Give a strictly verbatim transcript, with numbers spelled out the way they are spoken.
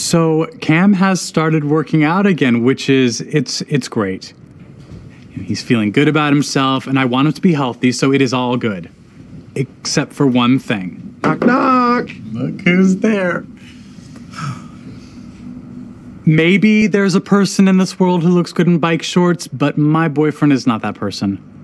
So Cam has started working out again, which is, it's, it's great. He's feeling good about himself, and I want him to be healthy, so it is all good. Except for one thing. Knock, knock! Look who's there. Maybe there's a person in this world who looks good in bike shorts, but my boyfriend is not that person.